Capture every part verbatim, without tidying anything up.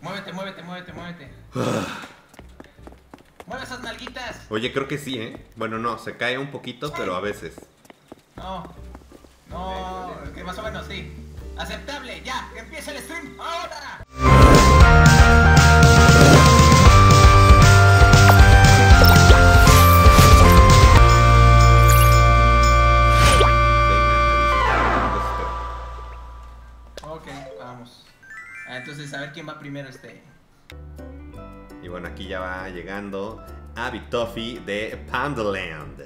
Muévete, muévete, muévete, muévete. ¡Mueve esas nalguitas! Oye, creo que sí, ¿eh? Bueno, no, se cae un poquito, pero a veces. No, no, es que más o menos sí. ¡Aceptable! ¡Ya! ¡Que empiece el stream! ¡Ahora! Ok, vamos. Entonces, a ver quién va primero este... Y bueno, aquí ya va llegando Abby Tuffy de Poundland.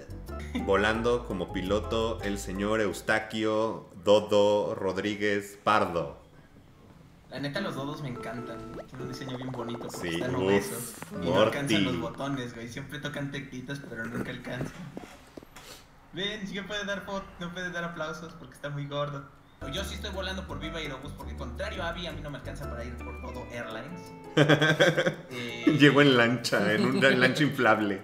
Volando como piloto el señor Eustaquio Dodo Rodríguez Pardo. La neta, los dodos me encantan. Tiene un diseño bien bonito porque sí, están obesos. Y no alcanzan los botones, güey. Siempre tocan teclitas, pero nunca alcanzan. Ven, sí que puede dar foto, no puede dar aplausos porque está muy gordo. Yo sí estoy volando por Viva Aerobus porque, contrario a Abby, a mí no me alcanza para ir por todo Airlines. eh, Llego en lancha, en una lancha inflable.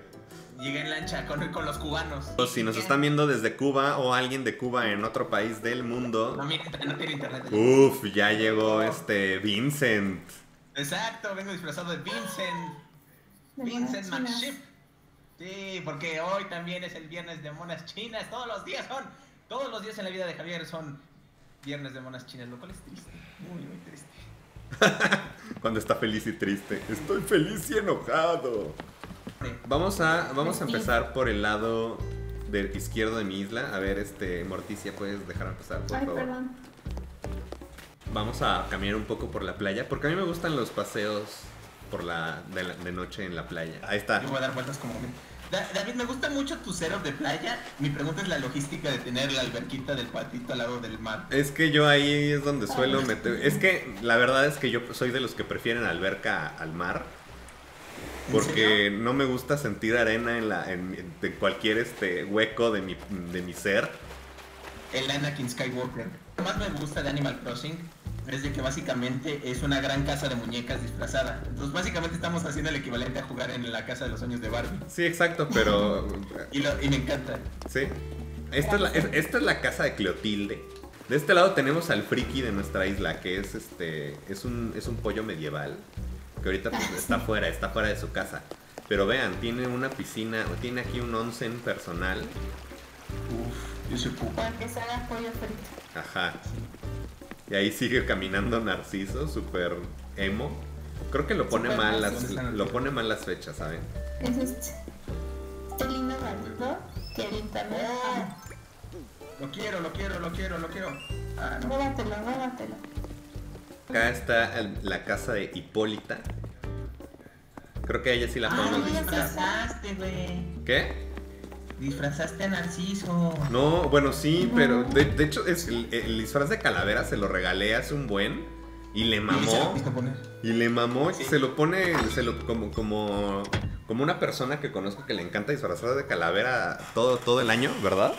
Llegué en lancha con, con los cubanos. Si nos están viendo desde Cuba o alguien de Cuba en otro país del mundo. No, mira, no tiene internet. Uf, ya llegó este Vincent. Exacto, vengo disfrazado de Vincent. Vincent Macship. Sí, porque hoy también es el viernes de monas chinas. Todos los días son, todos los días en la vida de Javier son... Viernes de monas chinas, lo cual es triste, muy muy triste. Cuando está feliz y triste, estoy feliz y enojado. Vamos a, vamos a empezar por el lado del izquierdo de mi isla. A ver, este, Morticia, ¿puedes dejar empezar, por favor? Ay, perdón. Vamos a caminar un poco por la playa, porque a mí me gustan los paseos por la, de, la, de noche en la playa. Ahí está. Yo voy a dar vueltas como... David, me gusta mucho tu setup de playa. Mi pregunta es la logística de tener la alberquita del patito al lado del mar. Es que yo ahí es donde suelo meter... Es que la verdad es que yo soy de los que prefieren alberca al mar. Porque no me gusta sentir arena en, la, en, en cualquier este hueco de mi, de mi ser. El Anakin Skywalker. Lo que más me gusta de Animal Crossing es de que básicamente es una gran casa de muñecas disfrazada. Entonces básicamente estamos haciendo el equivalente a jugar en la casa de los sueños de Barbie. Sí, exacto, pero... y, lo, y me encanta. Sí. Esta es, la, es, esta es la casa de Cleotilde. De este lado tenemos al friki de nuestra isla, que es este es un, es un pollo medieval. Que ahorita pues, está fuera, está fuera de su casa. Pero vean, tiene una piscina, tiene aquí un onsen personal. Uf, yo soy pupa. Para que salga pollo frito. Ajá. Y ahí sigue caminando Narciso, súper emo. Creo que lo pone, mal las, lo pone mal las fechas, ¿saben? Es este, este lindo ratito que el internet... Ah, lo quiero, lo quiero, lo quiero, lo quiero. Ah, no. Róbatelo, róbatelo. Acá está el, la casa de Hipólita. Creo que a ella sí la podemos disfrazar. ¿Qué? Disfrazaste a Narciso. No, bueno, sí, pero de, de hecho es el, el disfraz de calavera se lo regalé hace un buen y le mamó. Y le mamó, sí. Se lo pone se lo, como, como, como una persona que conozco que le encanta disfrazar de calavera todo, todo el año, ¿verdad?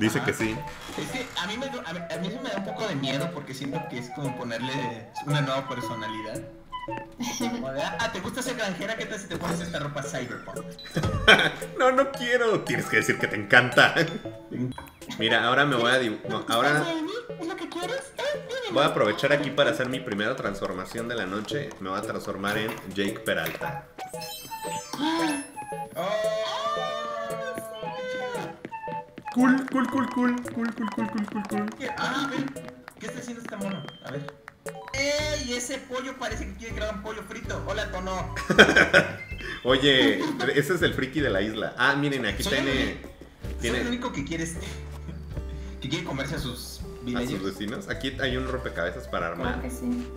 Dice que sí. Es que a mí, me, a mí eso me da un poco de miedo porque siento que es como ponerle una nueva personalidad. Ah, ¿te gusta ser granjera? ¿Qué tal si te pones esta ropa cyberpunk? No, no quiero. Tienes que decir que te encanta. Mira, ahora me voy a dibujar. Ahora... ¿Es lo que quieres? Voy a aprovechar aquí para hacer mi primera transformación de la noche. Me voy a transformar en Jake Peralta. Cool, cool, cool, cool, cool, cool, cool, cool, cool. Ah, a ver, ¿qué está haciendo este mono? A ver. ¡Ey! Ese pollo parece que quiere crear un pollo frito. Hola, Tono. Oye, ese es el friki de la isla. Ah, miren, aquí soy tiene... El, tiene... Soy el único que quiere este, que quiere comerse a sus vecinos. A sus vecinos. Aquí hay un rompecabezas para armar. Claro que sí.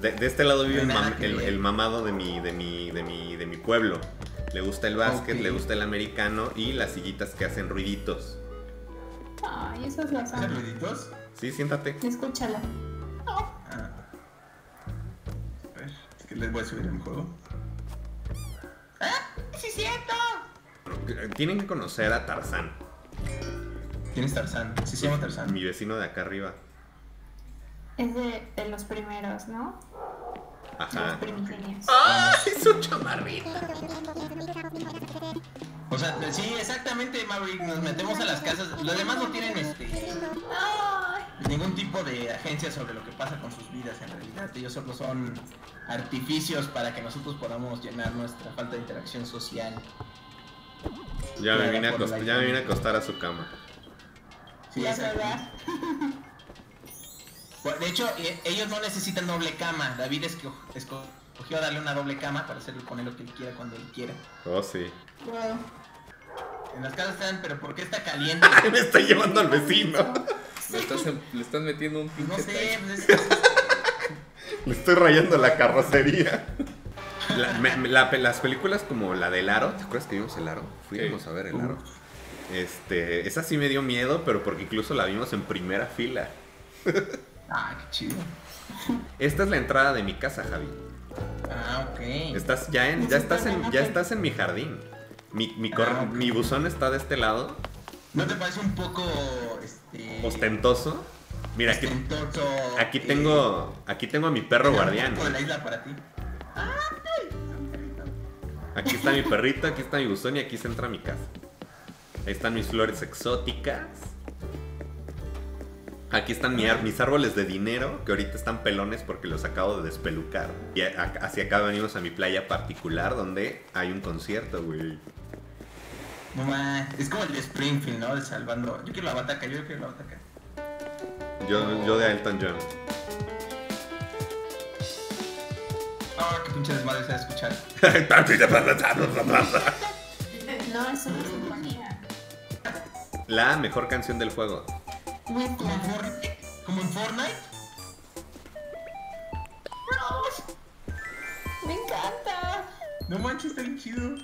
de, de este lado vive no el, mam, el, el mamado de mi, de, mi, de, mi, de mi pueblo. Le gusta el básquet, okay. Le gusta el americano y las sillitas que hacen ruiditos. Ay, esos los amo. ¿Hacen ruiditos? Sí, siéntate. Escúchala. Ah. A ver, es que les voy a subir el juego. ¡Ah! ¡Sí, cierto! Tienen que conocer a Tarzán. ¿Quién es Tarzán? Sí, se llama Tarzán. Mi vecino de acá arriba. Es de, de los primeros, ¿no? Ajá. De los primigenios. ¡Ah! ¡Es un chamarrito! O sea, sí, exactamente, Maverick. Nos metemos a las casas. Los demás no tienen este. ¡Ay! ningún tipo de agencia sobre lo que pasa con sus vidas en realidad. Ellos solo son artificios para que nosotros podamos llenar nuestra falta de interacción social. Ya me vine a, costa, ya me vine a acostar a su cama. Sí, es verdad. De hecho, ellos no necesitan doble cama. David escogió darle una doble cama para hacerle poner lo que él quiera cuando él quiera. Oh, sí. Bueno. En las casas están, pero ¿por qué está caliente? Me está llevando al vecino. Le, estás, le están metiendo un pinche. No sé. Es... le estoy rayando la carrocería. La, me, la, las películas como la del Aro, ¿te acuerdas que vimos el Aro? Fuimos sí. a ver el Aro. Este, esa sí me dio miedo, pero porque incluso la vimos en primera fila. Ah, qué chido. Esta es la entrada de mi casa, Javi. Ah, ok. Estás ya en, ya estás en, ya estás en mi jardín. Mi, mi, cor, ah, okay. mi buzón está de este lado. ¿No te parece un poco este... ostentoso? Mira, aquí, aquí tengo aquí tengo a mi perro guardián. La isla para ti. Aquí está mi perrito, aquí está mi buzón y aquí se entra mi casa. Ahí están mis flores exóticas. Aquí están mis árboles de dinero, que ahorita están pelones porque los acabo de despelucar. Y hacia acá venimos a mi playa particular, donde hay un concierto, güey. No más, es como el de Springfield, ¿no? De Salvando. Yo quiero la bataca, yo quiero la bataca. Yo, yo de Elton John. Ah, oh, qué pinche desmadre se va a escuchar. No, eso no es sinfonía. La mejor canción del juego. ¿Como en Fortnite? ¿Como en Fortnite? ¡Bros! ¡Me encanta! No manches, está bien chido.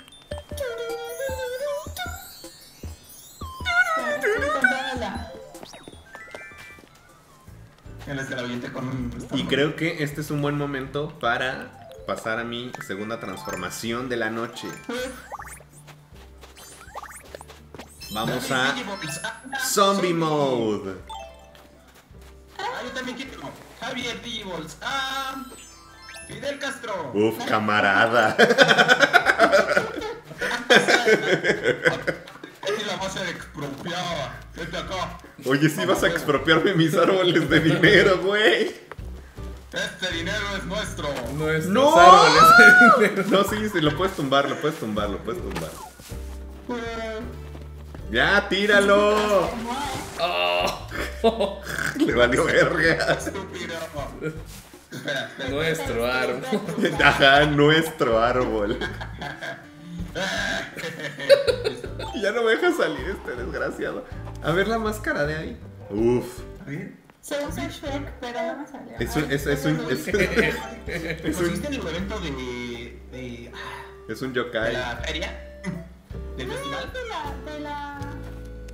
Y creo que este es un buen momento para pasar a mi segunda transformación de la noche. Vamos a Zombie Mode. Ah, yo también quiero. Javier Divols. Ah, Fidel Castro. Uf, camarada. Aquí la vas a expropiar. Vete acá. Oye, sí vas a expropiarme mis árboles de dinero, güey. Este dinero es nuestro. Nuestros no. árboles de dinero. No, sí, sí, lo puedes tumbar, lo puedes tumbar, lo puedes tumbar. ¡Ya, tíralo! Oh. Le valió verga. Nuestro árbol. Ajá, nuestro árbol. Ya no me deja salir este desgraciado. A ver la máscara de ahí. Uf. Se usa Shrek, pero no me salió. Es un... Es, es un... Es, es un... Es un yokai. ¿De la feria? ¿Del festival? De la...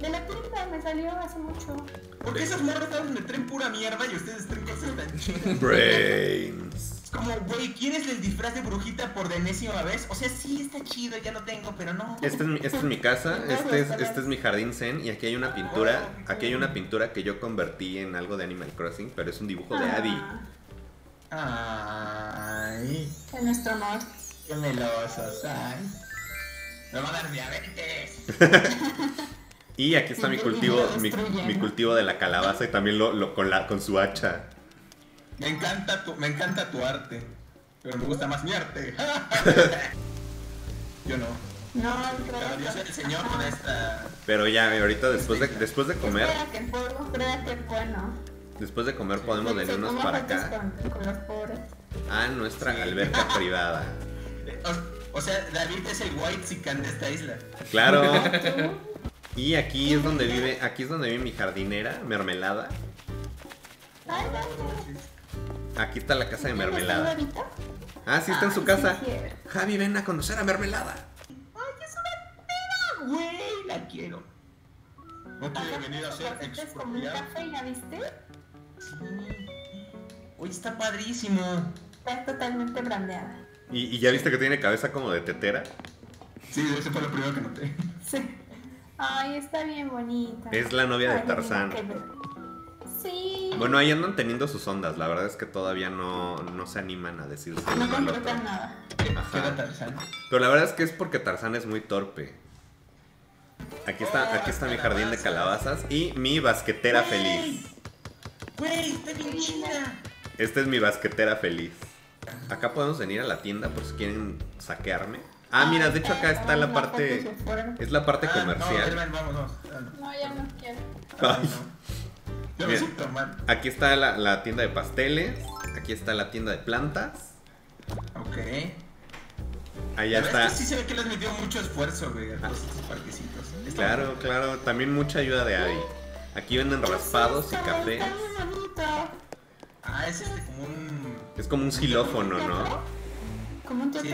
De la tienda, me salió hace mucho. Porque esas morras estaban de tren pura mierda y ustedes traen cosas tan chidas. Brains. Es como, güey, ¿quieres el disfraz de brujita por denésima vez? O sea, sí, está chido, ya lo tengo, pero no. Esta es, este es mi casa, este es, este es mi jardín zen y aquí hay una pintura, aquí hay una pintura que yo convertí en algo de Animal Crossing, pero es un dibujo de Abby. Ay. En nuestro amor. Qué melosos, ay. Me va a dar diabetes. Y aquí está mi cultivo, mi, mi cultivo de la calabaza y también lo, lo con la con su hacha. Me encanta tu, me encanta tu arte, pero me gusta más mi arte. Yo no. No, pero yo soy el señor con esta. Pero ya, ahorita después de después de comer. Después de comer podemos venirnos para acá. A nuestra alberca privada. O sea, David es el whitezican de esta isla. Claro. Y aquí es donde vive, aquí es donde vive mi jardinera, Mermelada. Aquí está la casa de Mermelada. Ah, sí, está en su casa. Javi, ven a conocer a Mermelada. Ay, es una pera, güey, la quiero. No quiere venir a ser expropiada. Oye, está padrísimo. Está totalmente brandeada. ¿Y, ¿Y ya viste que tiene cabeza como de tetera? Sí, eso fue lo primero que noté. Sí. Ay, está bien bonita. Es la novia de Tarzán. Sí. Bueno, ahí andan teniendo sus ondas. La verdad es que todavía no, no se animan a decirse. No completan nada. Ajá. Tarzán. Pero la verdad es que es porque Tarzán es muy torpe. Aquí está, aquí está mi jardín de calabazas y mi basquetera feliz. Güey, está bien chida. Esta es mi basquetera feliz. Acá podemos venir a la tienda por si quieren saquearme. Ah, mira, de hecho acá está la parte... Es la parte comercial. No, vamos, vamos. No, ya no quiero. Mira, aquí está la, la tienda de pasteles. Aquí está la tienda de plantas. Ok. Allá está. Es que sí se ve que les metió mucho esfuerzo, güey, a los parquecitos. Claro, claro. También mucha ayuda de Abby. Aquí venden raspados y café. Ah, es este como un... Es como un xilófono, ¿no? Como un teatro.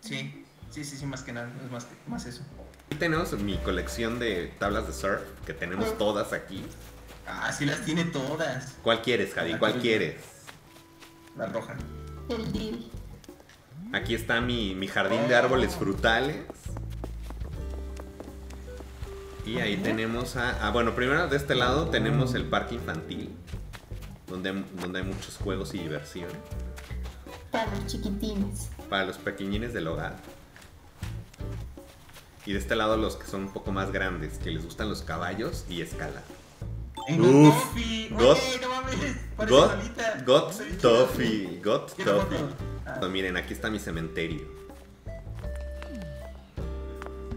Sí, sí, sí, sí, más que nada, es más, más eso. Aquí tenemos mi colección de tablas de surf, que tenemos oh. todas aquí. Ah, sí las tiene todas. ¿Cuál quieres, Javi? ¿Cuál quieres? La roja. El deal. Aquí está mi, mi jardín oh. de árboles frutales. Y ahí oh. tenemos a... Ah, bueno, primero de este lado oh. tenemos el parque infantil, donde, donde hay muchos juegos y diversión. Para los chiquitines. Para los pequeñines del hogar. Y de este lado los que son un poco más grandes, que les gustan los caballos y escalar. Uff, got, got, got, got Toffee, got Toffee. Ah. No, miren, aquí está mi cementerio.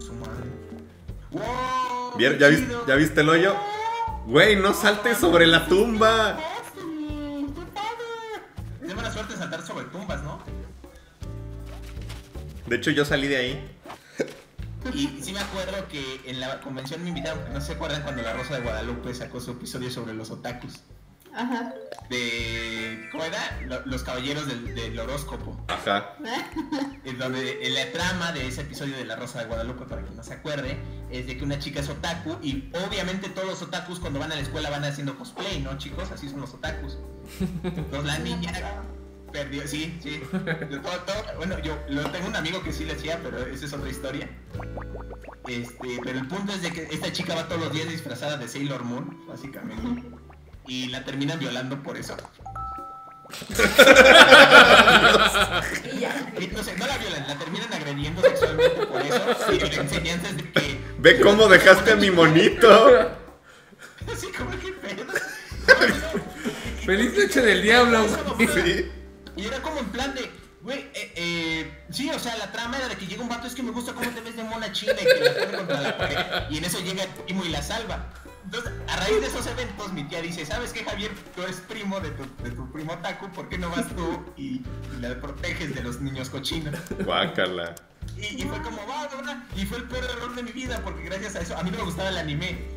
Su madre. Wow, ¿Ya, ya, viste, ¿Ya viste el hoyo? Güey, no saltes sobre la tumba. Es buena suerte saltar sobre tumbas, ¿no? De hecho, yo salí de ahí. Y sí me acuerdo que en la convención me invitaron, ¿no se acuerdan cuando La Rosa de Guadalupe sacó su episodio sobre los otakus? Ajá. De... ¿Cómo era? Los Caballeros del, del Horóscopo. Ajá. En donde en la trama de ese episodio de La Rosa de Guadalupe, para quien no se acuerde, es de que una chica es otaku y obviamente todos los otakus cuando van a la escuela van haciendo cosplay, ¿no, chicos? Así son los otakus. Entonces la niña... Perdió, sí, sí. Todo, todo, bueno, yo lo, tengo un amigo que sí lo hacía, pero esa es otra historia. Este, pero el punto es de que esta chica va todos los días disfrazada de Sailor Moon, básicamente. Y la terminan violando por eso. Y no sé, no la violan, la terminan agrediendo sexualmente por eso. Y la enseñanza es de que... Ve cómo dejaste a mi monito. Así como que pedo. Feliz noche del diablo. Sí. Y era como en plan de, güey, eh, eh, sí, o sea, la trama era de que llega un vato, es que me gusta cómo te ves de mona china y que la pone contra la pared, y en eso llega Timo y la salva. Entonces, a raíz de esos eventos, mi tía dice, ¿sabes qué, Javier? Tú eres primo de tu, de tu primo Taku, ¿por qué no vas tú y, y la proteges de los niños cochinos? Guácala. Y, y fue como, va, dona, y fue el peor error de mi vida, porque gracias a eso, a mí no me gustaba el anime.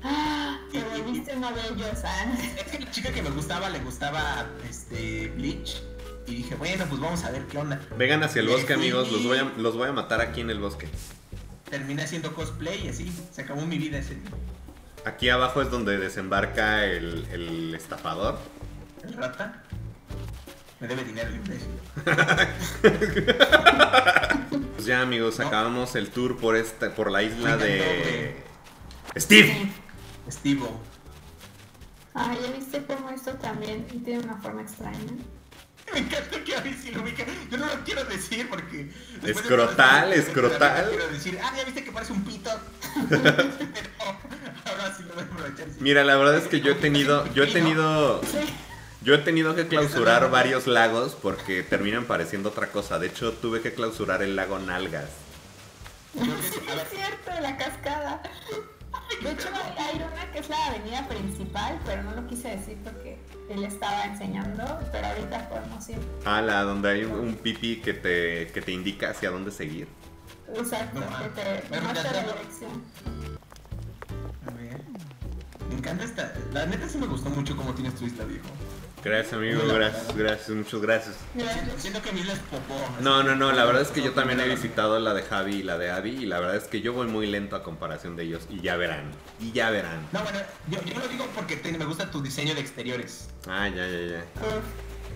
Ah, te volviste una bellosa. Es que la chica que me gustaba le gustaba este Bleach. Y dije, bueno, pues vamos a ver qué onda. Vengan hacia el bosque, amigos, los voy a, los voy a matar aquí en el bosque. Terminé haciendo cosplay y así, se acabó mi vida ese día. Aquí abajo es donde desembarca el, el estafador. ¿El rata? Me debe dinero el imbécil. Pues ya, amigos, no. acabamos el tour por esta, por la isla Fíjate, de... de... Steve. Estivo. Ah, ya viste cómo esto también tiene una forma extraña. Me encanta que a mí sí lo ubica. Yo no lo quiero decir porque... Escrotal, de... escrotal. No quiero decir, ah, ya viste que parece un pito. Pero ahora sí lo voy a aprovechar. Sí. Mira, la verdad es que yo he tenido... Yo he tenido... Yo he tenido que clausurar varios lagos porque terminan pareciendo otra cosa. De hecho, tuve que clausurar el lago Nalgas. Sí, es cierto, la cascada. De hecho, hay una que es la avenida principal, pero no lo quise decir porque él estaba enseñando, pero ahorita podemos ir. Ah, la donde hay un, un pipi que te, que te indica hacia dónde seguir. Exacto, no, que te muestra la dirección. A ver. Me encanta esta. La neta sí me gustó mucho cómo tienes tu vista, viejo. Gracias, amigo, gracias, gracias, muchas gracias. Siento que a mí les popó. No, no, no, la verdad es que yo también he visitado la de Javi y la de Abby, y la verdad es que yo voy muy lento a comparación de ellos, y ya verán, y ya verán. No, bueno, yo, yo lo digo porque te, me gusta tu diseño de exteriores. Ah, ya, ya, ya. Uh,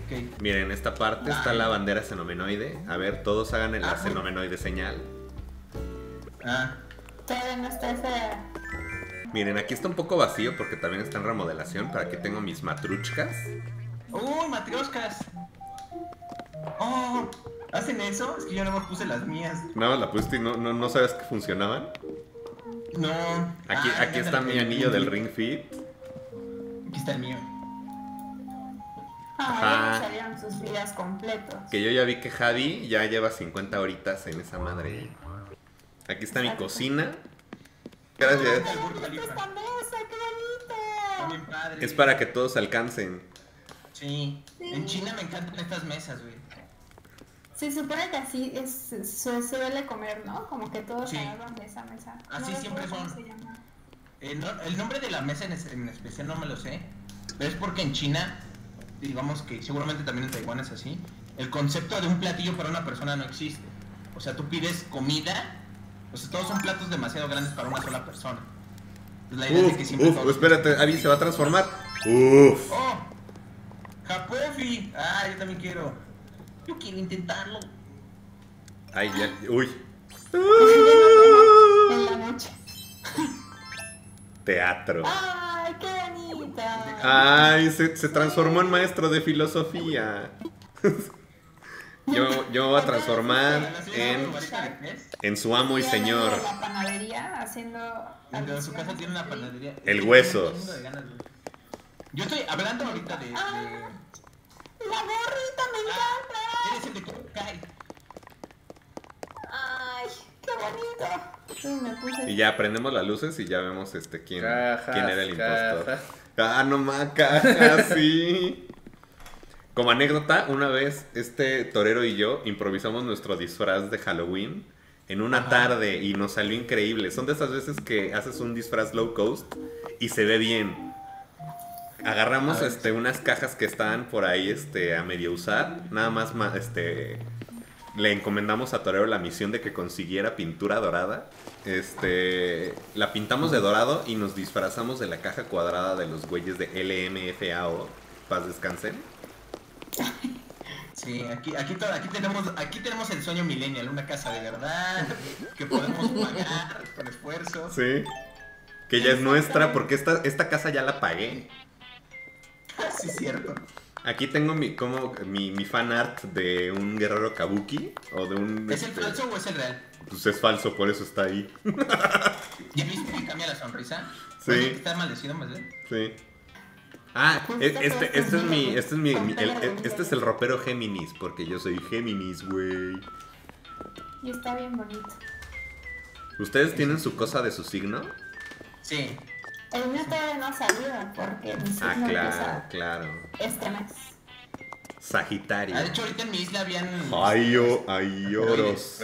okay. Miren, en esta parte Ay. está la bandera xenomenoide. A ver, todos hagan la ah, xenomenoide señal. Ah. Todavía no está esa... Miren, aquí está un poco vacío porque también está en remodelación. Para que tengo mis matruchkas. ¡Uy, oh, matrioshkas! ¡Oh! ¿Hacen eso? Es que yo no me puse las mías. Nada más la pusiste y no, no, no sabes que funcionaban. No. Aquí, ah, aquí está mi anillo del Ring Fit. está el mío. Ah, ya salieron sus días completos. Que yo ya vi que Javi ya lleva cincuenta horitas en esa madre. Aquí está mi cocina. Gracias. Esta mesa, qué bonita. Es para que todos alcancen. Sí. En China me encantan estas mesas, güey. Se supone que así es, se suele comer, ¿no? Como que todos se agarran de esa mesa. Así siempre son. El, el nombre de la mesa en, es, en especial no me lo sé. Pero es porque en China, digamos que seguramente también en Taiwán es así, el concepto de un platillo para una persona no existe. O sea, tú pides comida, o sea, todos son platos demasiado grandes para una sola persona. Entonces, la idea uf, es que siempre uf, espérate, Abby se va a transformar. Uff. Oh, Japofi. Ah, yo también quiero. Yo quiero intentarlo. Ay, ya, uy. En la noche. Teatro. Ay, qué bonita. Ay, se, se transformó en maestro de filosofía. Yo, yo voy a transformar en, en su amo y señor. La panadería haciendo. En su casa tiene una panadería. El huesos. Yo estoy hablando ahorita de. La gorrita me encanta. Eres el de Kokai. Ay, qué bonito. Sí, me puse... Y ya prendemos las luces y ya vemos este quién, cajas, quién era el cajas. impostor. Ah, no más cajas, sí. Como anécdota, una vez este torero y yo improvisamos nuestro disfraz de Halloween en una Ajá. tarde y nos salió increíble. Son de esas veces que haces un disfraz low cost y se ve bien. Agarramos este, unas cajas que estaban por ahí este, a medio usar. Nada más este, le encomendamos a Torero la misión de que consiguiera pintura dorada. Este, la pintamos de dorado y nos disfrazamos de la caja cuadrada de los güeyes de L M F A O. Paz descansen. Sí, aquí, aquí, aquí, tenemos, aquí tenemos el sueño millennial. Una casa de verdad que podemos pagar con esfuerzo. Sí, que ya es nuestra porque esta, esta casa ya la pagué. Sí, cierto. Aquí tengo mi, como, mi, mi fan art de un guerrero kabuki o de un... ¿Es este... el falso o es el real? Pues es falso, por eso está ahí. ¿Ya viste que cambia la sonrisa? Sí. ¿Está maldecido más bien? Sí. Ah, este, este, este es mi... Este es, mi el, este es el ropero Géminis, porque yo soy Géminis, güey. Y está bien bonito. ¿Ustedes tienen su cosa de su signo? Sí. El mío todavía no ha salido porque mi signo ah, claro, claro. este mes. Sagitario. Ah, de hecho, ahorita en mi isla habían. Ay, oh, ay, oros.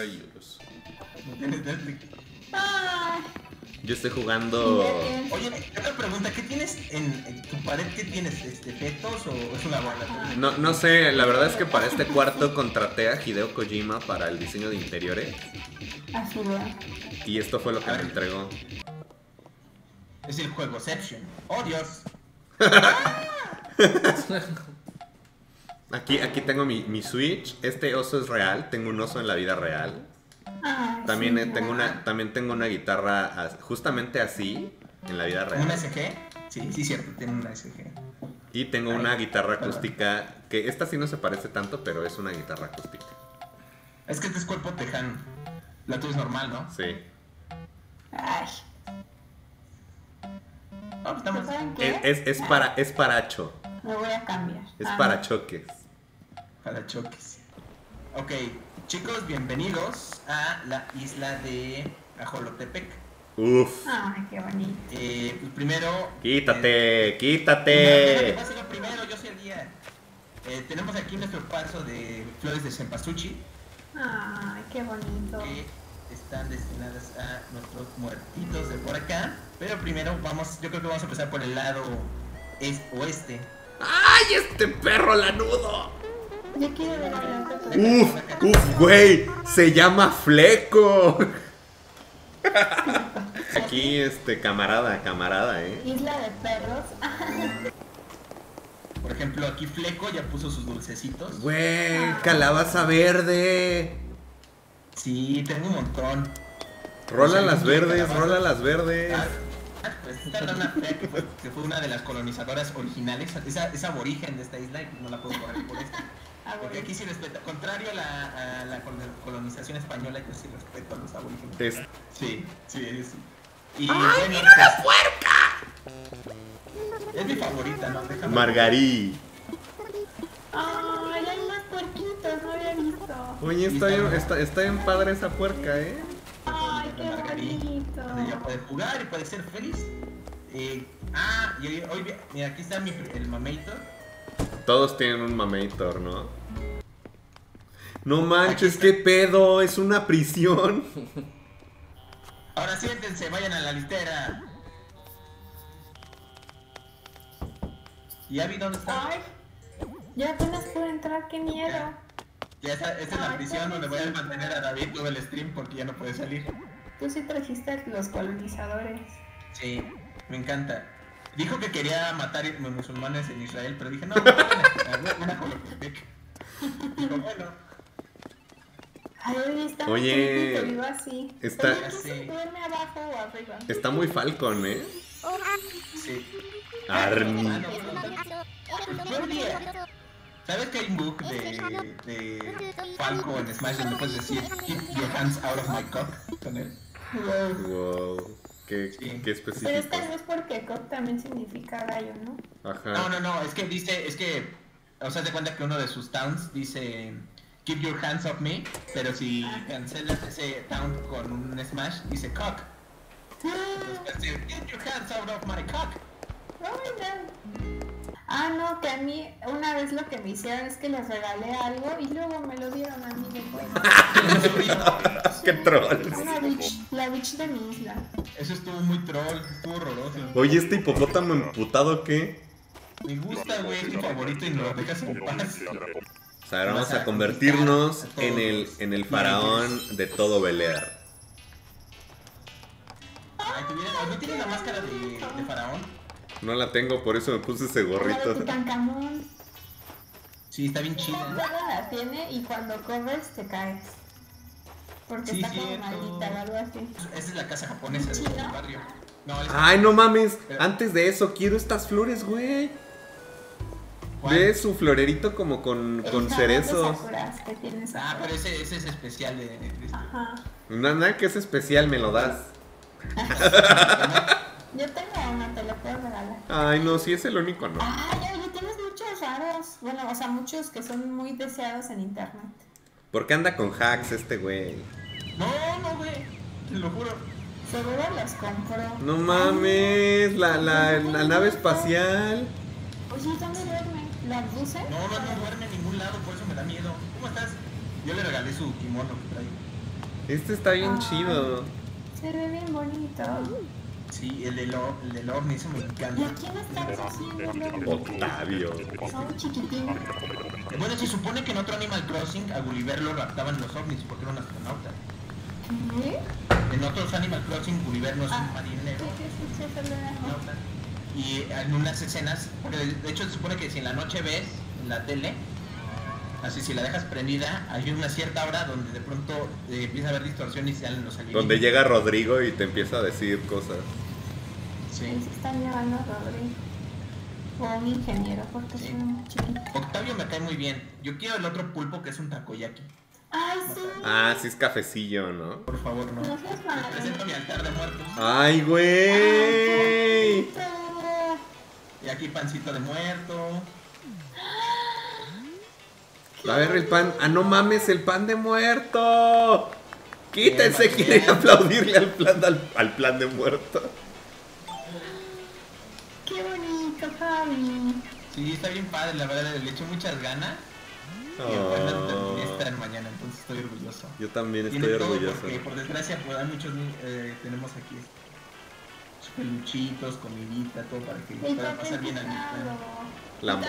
Yo estoy jugando. Oye, otra pregunta: ¿qué tienes en, en tu pared? ¿Qué tienes? Este, ¿petos o es una bola? No, no sé, la verdad es que para este cuarto contraté a Hideo Kojima para el diseño de interiores. Así es. Y esto fue lo que me entregó. Es el juegoception. ¡Oh, Dios! aquí, aquí tengo mi, mi Switch. Este oso es real. Tengo un oso en la vida real. Ah, también, sí, eh, tengo una, también tengo una guitarra justamente así en la vida real. ¿Una S G? Sí, sí, cierto. Tengo una S G. Y tengo Ahí. una guitarra acústica. Perdón. Que esta sí no se parece tanto, pero es una guitarra acústica. Es que este es cuerpo tejano. La tuya es normal, ¿no? Sí. Ay. Oh, es, es, es para es paracho. Lo voy a cambiar. Es ah. para choques. Para choques. Ok, chicos, bienvenidos a la isla de Ajolotepec. Uf. Ay, qué bonito. Eh, primero. Quítate, eh, quítate. Primero, yo primero, yo soy el guía. Eh, tenemos aquí nuestro paso de flores de cempasúchil. Ay, qué bonito. Que están destinadas a nuestros muertitos de por acá. Pero primero vamos, yo creo que vamos a empezar por el lado oeste. ¡Ay, este perro lanudo! Yo quiero ver la ¡Uf! ¡Uf, güey! ¡Se llama Fleco! Aquí, este, camarada, camarada, ¿eh? Isla de perros. Por ejemplo, aquí Fleco ya puso sus dulcecitos. ¡Güey! ¡Calabaza verde! Sí, tengo un montón. Rola las verdes, rola las verdes. Ah, pues esta rana fea que fue, que fue una de las colonizadoras originales, esa, esa aborigen de esta isla, no la puedo correr por esto. Porque aquí sí respeto, contrario a la, a la colonización española, yo sí respeto a los aborígenes. Es... Sí, sí, sí. Y ¡ay, bueno, mira la puerca! Es mi favorita, ¿no? Déjame. Margarí. Ay, hay unas puerquitas, no había visto. Oye, está bien, está, está bien padre esa puerca, ¿eh? Ay, qué bonito. Ella puede jugar y puede ser feliz. Eh, ah, y hoy, hoy mira, aquí está mi, el Mamator. Todos tienen un Mamator, ¿no? No manches, qué pedo, es una prisión. Ahora siéntense, vayan a la litera. ¿Y Abby dónde está? Ay, ya apenas pude entrar, qué miedo. Ya, ya esa, esa es la prisión donde voy a mantener a David todo el stream porque ya no puede salir. Tú sí trajiste los colonizadores. Sí, me encanta. Dijo que quería matar a musulmanes en Israel, pero dije no, no, una coloqueteca. Dijo, bueno. Ay, está Oye, muy bonito, así. Está, Oye, sí. se duerme abajo o arriba. Está muy Falcon, ¿eh? Sí. Arm. Ah, no, no, no. ¿Sabes que hay un book de, de Falcon en Smash donde puedes decir keep your hands out of my cock? Con él. Wow. Qué, sí. qué específico. Pero esta no es porque cock también significa gallo, ¿no? Ajá. No, no, no. Es que dice, es que, o sea, te cuenta que uno de sus towns dice keep your hands off me, pero si cancelas ese town con un Smash, dice cock. Entonces, get your hands out of my cock. No, no. Ah, no, que a mí una vez lo que me hicieron es que les regalé algo y luego me lo dieron a mí después. ¡Qué troll! Una bitch, la bitch de mi isla. Eso estuvo muy troll, estuvo horroroso. Oye, ¿este hipopótamo emputado qué? Me gusta, güey, es mi favorito y no lo dejas en paz. O sea, ahora vamos a convertirnos en el, en el faraón de todo Bel-Air. ¿No tienes la máscara de, de faraón? No la tengo, por eso me puse ese gorrito. Sí, está bien chido. La tiene y cuando corres te caes. Porque está como maldita o algo así. Esa es la casa japonesa del barrio. Ay, no mames. Antes de eso, quiero estas flores, güey. Ve su florerito como con, con cerezos. Que tienes ah, pero ese, ese es especial de, de Ajá. No, nada que es especial, me lo das. Yo tengo una, te lo puedo regalar. Ay, no, si es el único, no. Ay, oye, tienes muchos raros. Bueno, o sea, muchos que son muy deseados en internet. ¿Por qué anda con hacks este güey? No, no, güey, te lo juro. Seguro los compró. No mames, la, la, la, la nave espacial. Oye, ya me duerme. ¿Las luces? No, no, no duerme en ningún lado, por eso me da miedo. ¿Cómo estás? Yo le regalé su kimono que traigo. Este está bien ah, chido. Se ve bien bonito. Sí, el del el ovni se me encanta. ¿Y a quién estás haciendo? Octavio. Son chiquitinos. Bueno, se supone que en otro Animal Crossing a Gulliver lo raptaban los ovnis porque era un astronauta. ¿Qué? En otros Animal Crossing Gulliver no es ah, un marinero. Sí, sí, sí, sí, y en unas escenas, porque de hecho se supone que si en la noche ves en la tele, así si la dejas prendida, hay una cierta hora donde de pronto eh, empieza a haber distorsión y salen los alienígenas. Donde llega Rodrigo y te empieza a decir cosas. Sí. Ahí se están llevando a Rodrigo. O un ingeniero, porque sí. Son muy chiquitos. Octavio me cae muy bien. Yo quiero el otro pulpo que es un takoyaki. Ay, sí. Ah, sí es cafecillo, ¿no? Por favor, no. No seas malo. Les presento mi altar de muertos. ¡Ay, güey! Ay, y aquí pancito de muerto. A ver el pan. Ah, no mames, el pan de muerto. Quítense, quieren aplaudirle al plan, al, al plan de muerto. Qué bonito, Javi. Sí, está bien padre, la verdad, le echo muchas ganas. Oh. Y el pan estar mañana, entonces estoy orgulloso. Yo también estoy Tiene orgulloso. Porque, por desgracia, pues, hay muchos eh, tenemos aquí. Peluchitos, comidita, todo para que lo pueda pasar bien al la,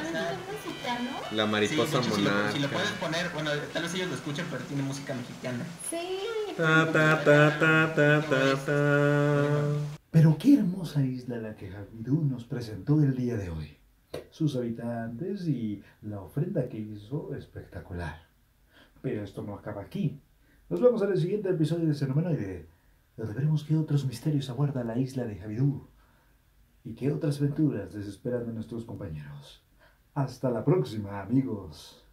la mariposa sí, monarca. Si lo puedes poner, bueno, tal vez ellos lo escuchen, pero tiene música mexicana. Sí. Ta, ta, ta, ta, ta, ta, ta. Pero qué hermosa isla la que Javidú nos presentó el día de hoy. Sus habitantes y la ofrenda que hizo espectacular. Pero esto no acaba aquí. Nos vemos en el siguiente episodio de Xenomenoide. Donde veremos qué otros misterios aguarda la isla de Javidú y qué otras aventuras les esperan a nuestros compañeros. Hasta la próxima, amigos.